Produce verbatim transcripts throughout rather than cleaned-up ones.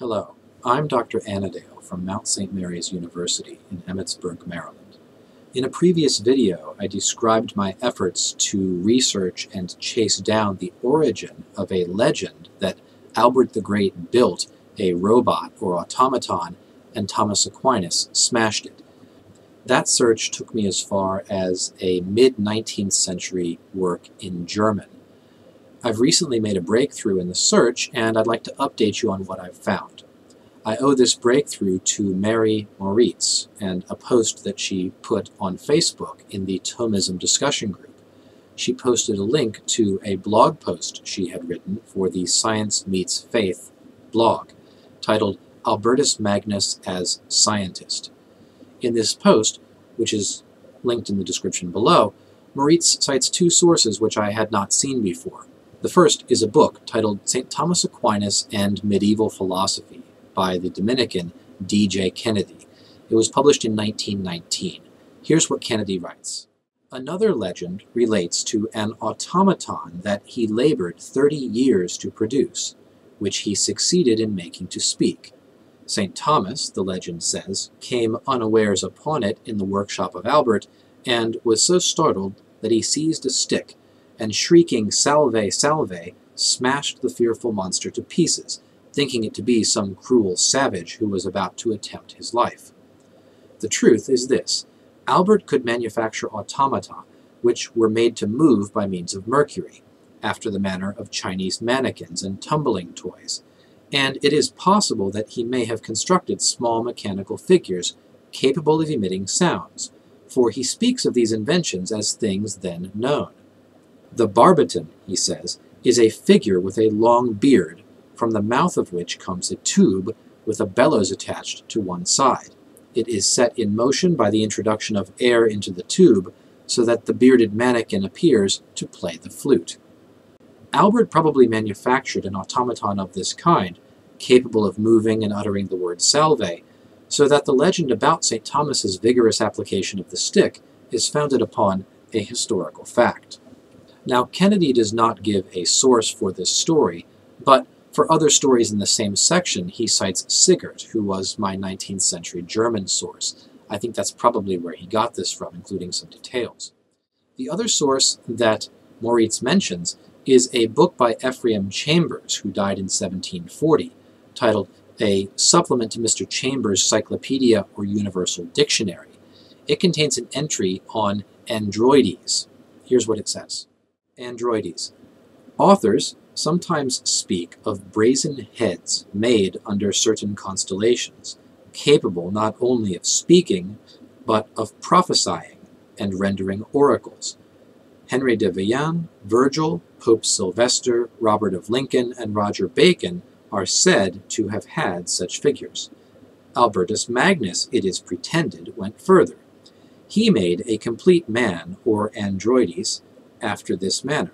Hello, I'm Doctor Anadale from Mount Saint Mary's University in Emmitsburg, Maryland. In a previous video, I described my efforts to research and chase down the origin of a legend that Albert the Great built a robot or automaton and Thomas Aquinas smashed it. That search took me as far as a mid-nineteenth century work in German. I've recently made a breakthrough in the search, and I'd like to update you on what I've found. I owe this breakthrough to Mary Moritz and a post that she put on Facebook in the Thomism discussion group. She posted a link to a blog post she had written for the Science Meets Faith blog, titled Albertus Magnus as Scientist. In this post, which is linked in the description below, Moritz cites two sources which I had not seen before. The first is a book titled Saint Thomas Aquinas and Medieval Philosophy by the Dominican D J Kennedy. It was published in nineteen nineteen. Here's what Kennedy writes. Another legend relates to an automaton that he labored thirty years to produce, which he succeeded in making to speak. Saint Thomas, the legend says, came unawares upon it in the workshop of Albert, and was so startled that he seized a stick and shrieking "Salve, salve," smashed the fearful monster to pieces, thinking it to be some cruel savage who was about to attempt his life. The truth is this. Albert could manufacture automata, which were made to move by means of mercury, after the manner of Chinese mannequins and tumbling toys, and it is possible that he may have constructed small mechanical figures capable of emitting sounds, for he speaks of these inventions as things then known. The Barbaton, he says, is a figure with a long beard, from the mouth of which comes a tube with a bellows attached to one side. It is set in motion by the introduction of air into the tube, so that the bearded mannequin appears to play the flute. Albert probably manufactured an automaton of this kind, capable of moving and uttering the word salve, so that the legend about Saint Thomas's vigorous application of the stick is founded upon a historical fact. Now, Kennedy does not give a source for this story, but for other stories in the same section, he cites Sigurd, who was my nineteenth century German source. I think that's probably where he got this from, including some details. The other source that Moritz mentions is a book by Ephraim Chambers, who died in seventeen forty, titled A Supplement to Mister Chambers' Cyclopedia or Universal Dictionary. It contains an entry on Androides. Here's what it says. Androides. Authors sometimes speak of brazen heads made under certain constellations, capable not only of speaking, but of prophesying and rendering oracles. Henry de Villan, Virgil, Pope Sylvester, Robert of Lincoln, and Roger Bacon are said to have had such figures. Albertus Magnus, it is pretended, went further. He made a complete man, or androides, after this manner,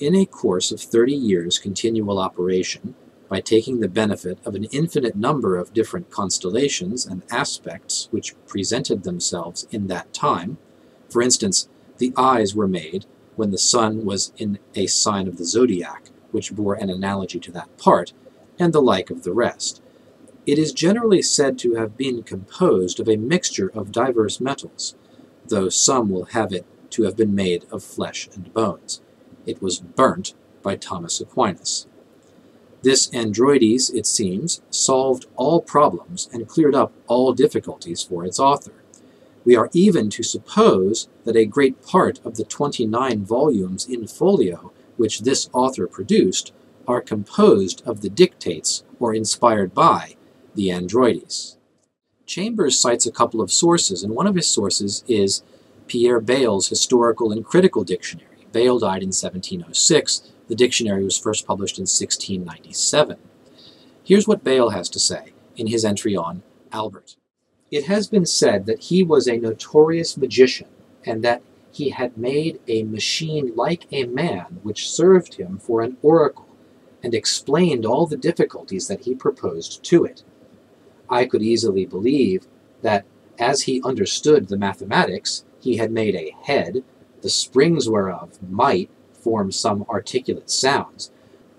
in a course of thirty years' continual operation, by taking the benefit of an infinite number of different constellations and aspects which presented themselves in that time. For instance, the eyes were made when the sun was in a sign of the zodiac, which bore an analogy to that part, and the like of the rest. It is generally said to have been composed of a mixture of diverse metals, though some will have it to have been made of flesh and bones. It was burnt by Thomas Aquinas. This Androides, it seems, solved all problems and cleared up all difficulties for its author. We are even to suppose that a great part of the twenty-nine volumes in folio which this author produced are composed of the dictates, or inspired by, the Androides. Chambers cites a couple of sources, and one of his sources is Pierre Bayle's Historical and Critical Dictionary. Bayle died in seventeen oh six. The dictionary was first published in sixteen ninety-seven. Here's what Bayle has to say in his entry on Albert. It has been said that he was a notorious magician, and that he had made a machine like a man which served him for an oracle, and explained all the difficulties that he proposed to it. I could easily believe that, as he understood the mathematics, he had made a head, the springs whereof might form some articulate sounds,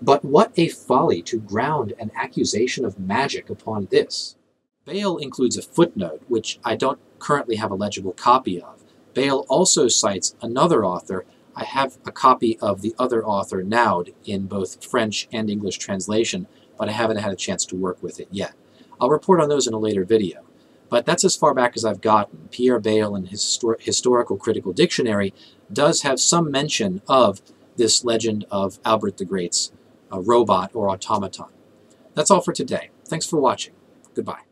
But what a folly to ground an accusation of magic upon this! Bayle includes a footnote, which I don't currently have a legible copy of. Bayle also cites another author. I have a copy of the other author, Naud, in both French and English translation, but I haven't had a chance to work with it yet. I'll report on those in a later video. But that's as far back as I've gotten. Pierre Bayle in his Histor- Historical Critical Dictionary does have some mention of this legend of Albert the Great's uh, robot or automaton. That's all for today. Thanks for watching. Goodbye.